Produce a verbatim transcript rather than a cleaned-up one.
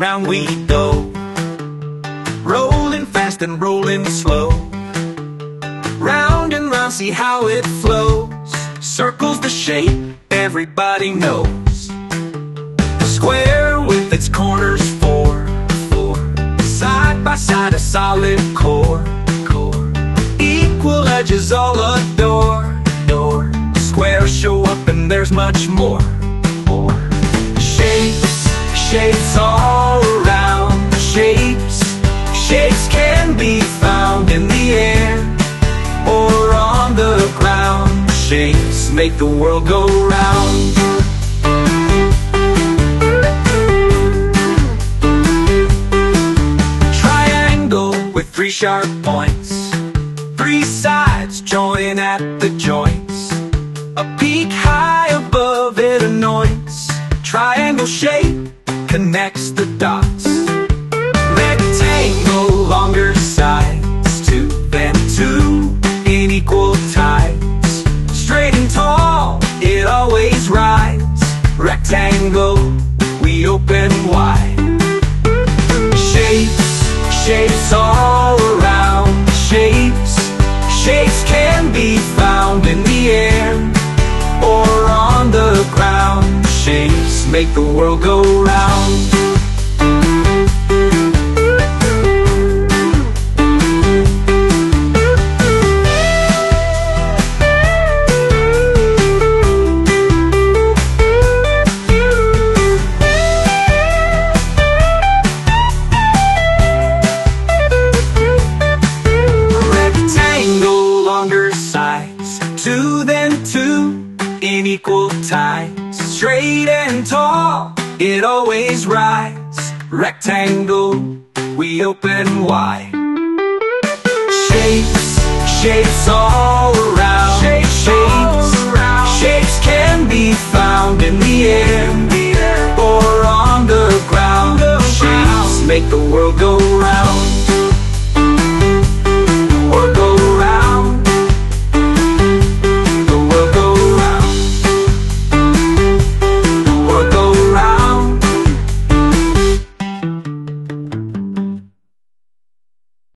and round we go, rolling fast and rolling slow. Round and round, see how it flows. Circle's the shape everybody knows. Square with its corners four, four. Side by side, a solid core, core. Equal edges all adore, door. Squares show up and there's much more, more. Shapes, shapes all around. Shapes, shapes can be found in the air or on the ground. Shapes make the world go round. Three sharp points, three sides join at the joints. A peak high above it anoints. Triangle shape connects the dots. Rectangle, longer sides, two and two in equal tides. Straight and tall, it always rides. Rectangle, we open wide. Shapes, shapes all around. Shapes, shapes can be found in the air or on the ground. Shapes make the world go round. Two then two in equal tides. Straight and tall, it always rides. Rectangle, we open wide. Shapes, shapes all around. Shapes, shapes, shapes can be found in the air or on the ground. Shapes make the world go